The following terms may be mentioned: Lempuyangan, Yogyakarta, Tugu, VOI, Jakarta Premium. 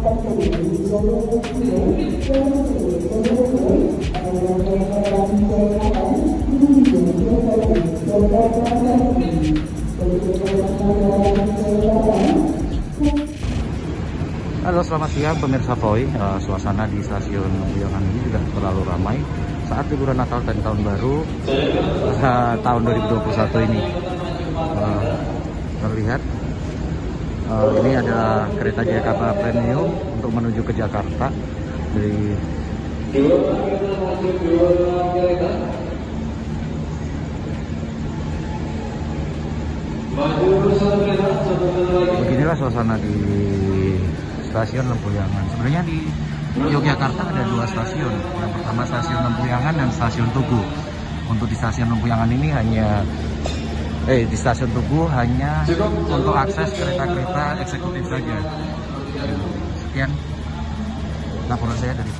Halo, selamat siang pemirsa VOI. Suasana di stasiun Lempuyangan ini tidak terlalu ramai saat liburan Natal dan Tahun Baru tahun 2021 ini. Terlihat ini ada kereta Jakarta Premium untuk menuju ke Jakarta dari beginilah suasana di stasiun Lempuyangan. Sebenarnya di Yogyakarta ada dua stasiun. Yang pertama stasiun Lempuyangan dan stasiun Tugu. Untuk di stasiun Lempuyangan ini hanya di stasiun Tugu hanya untuk akses kereta-kereta eksekutif saja. Sekian laporan saya dari